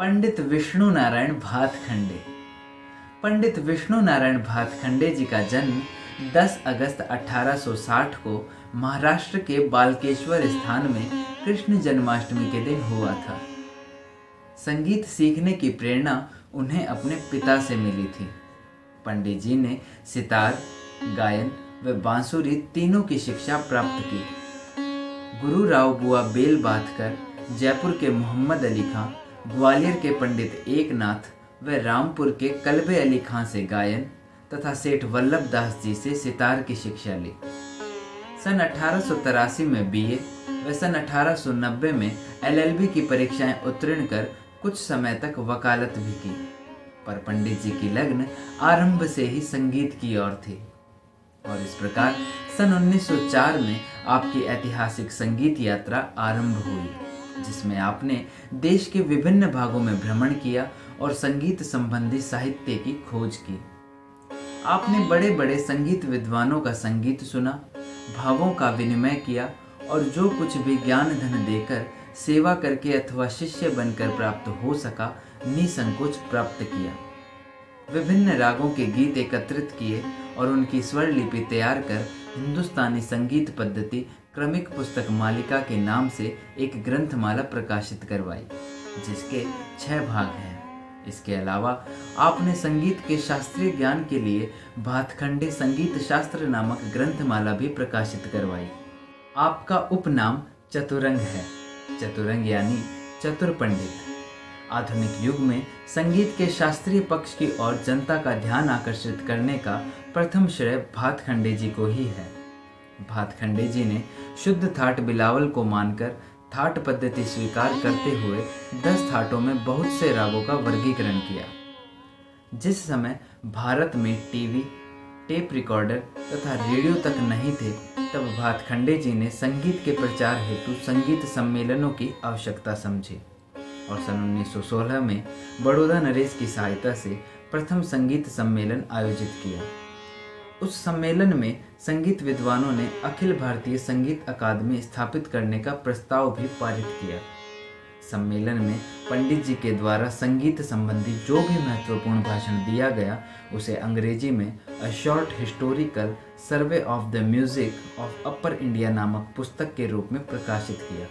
पंडित विष्णु नारायण भातखंडे। पंडित विष्णु नारायण भातखंडे जी का जन्म 10 अगस्त 1860 को महाराष्ट्र के बालकेश्वर स्थान में कृष्ण जन्माष्टमी के दिन हुआ था। संगीत सीखने की प्रेरणा उन्हें अपने पिता से मिली थी। पंडित जी ने सितार, गायन व बांसुरी तीनों की शिक्षा प्राप्त की। गुरु राव बुआ बेल बाथकर, जयपुर के मोहम्मद अली खां, ग्वालियर के पंडित एकनाथ व रामपुर के कलबे अली खान से गायन तथा सेठ वल्लभ दास जी से सितार की शिक्षा ली। सन 1883 में बीए व सन 1890 में एलएलबी की परीक्षाएं उत्तीर्ण कर कुछ समय तक वकालत भी की, पर पंडित जी की लगन आरंभ से ही संगीत की ओर थी और इस प्रकार सन 1904 में आपकी ऐतिहासिक संगीत यात्रा आरंभ हुई, जिसमें आपने देश के विभिन्न भागों में भ्रमण किया और संगीत संबंधी साहित्य की खोज की। आपने बड़े बड़े संगीत विद्वानों का संगीत सुना, भावों का विनिमय किया और जो कुछ भी ज्ञान धन देकर, सेवा करके अथवा शिष्य बनकर प्राप्त हो सका, निसंकोच प्राप्त किया। विभिन्न रागों के गीत एकत्रित किए और उनकी स्वर लिपि तैयार कर हिंदुस्तानी संगीत पद्धति क्रमिक पुस्तक मालिका के नाम से एक ग्रंथमाला प्रकाशित करवाई, जिसके 6 भाग हैं। इसके अलावा आपने संगीत के शास्त्रीय ज्ञान के लिए भातखंडे संगीत शास्त्र नामक ग्रंथमाला भी प्रकाशित करवाई। आपका उपनाम चतुरंग है। चतुरंग यानी चतुर पंडित। आधुनिक युग में संगीत के शास्त्रीय पक्ष की ओर जनता का ध्यान आकर्षित करने का प्रथम श्रेय भातखंडे जी को ही है। भातखंडे जी ने शुद्ध थाट बिलावल को मानकर थाट पद्धति स्वीकार करते हुए 10 थाटों में बहुत से रागों का वर्गीकरण किया। जिस समय भारत में टीवी, टेप रिकॉर्डर तथा रेडियो तक नहीं थे, तब भातखंडे जी ने संगीत के प्रचार हेतु संगीत सम्मेलनों की आवश्यकता समझी और सन 1916 में बड़ौदा नरेश की सहायता से प्रथम संगीत सम्मेलन आयोजित किया। उस सम्मेलन में संगीत विद्वानों ने अखिल भारतीय संगीत अकादमी स्थापित करने का प्रस्ताव भी पारित किया। सम्मेलन में पंडित जी के द्वारा संगीत संबंधी जो भी महत्वपूर्ण भाषण दिया गया, उसे अंग्रेजी में a short historical survey of the music of upper India नामक पुस्तक के रूप में प्रकाशित किया।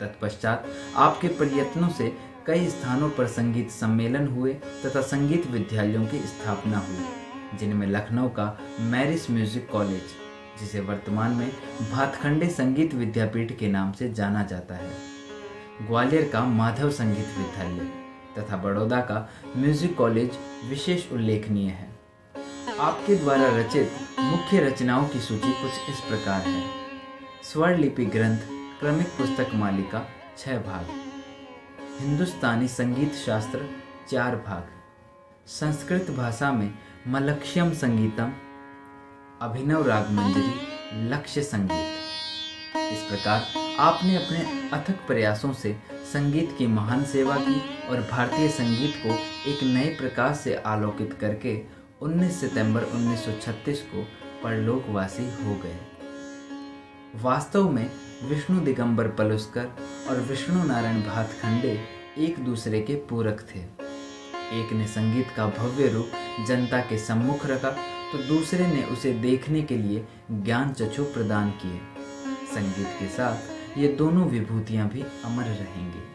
तत्पश्चात आपके प्रयत्नों से कई स्थानों पर संगीत सम्मेलन हुए तथा संगीत विद्यालयों की स्थापना हुई, जिनमें लखनऊ का मैरिस म्यूजिक कॉलेज, जिसे वर्तमान में भातखंडे संगीत विद्यापीठ के नाम से जाना जाता है, ग्वालियर का माधव संगीत विद्यालय तथा बड़ौदा का म्यूजिक कॉलेज विशेष उल्लेखनीय है। आपके द्वारा रचित मुख्य रचनाओं की सूची कुछ इस प्रकार है। स्वर लिपि ग्रंथ क्रमिक पुस्तक मालिका 6 भाग, हिंदुस्तानी संगीत शास्त्र 4 भाग, संस्कृत भाषा में मलक्ष्यम संगीतम, अभिनव राग मंजरी, लक्ष्य संगीत। इस प्रकार आपने अपने अथक प्रयासों से संगीत की महान सेवा की और भारतीय संगीत को एक नए प्रकाश से आलोकित करके 19 सितंबर 1936 को परलोकवासी हो गए। वास्तव में विष्णु दिगंबर पलुस्कर और विष्णु नारायण भातखंडे एक दूसरे के पूरक थे। एक ने संगीत का भव्य रूप जनता के सम्मुख रखा तो दूसरे ने उसे देखने के लिए ज्ञान चक्षु प्रदान किए। संगीत के साथ ये दोनों विभूतियां भी अमर रहेंगी।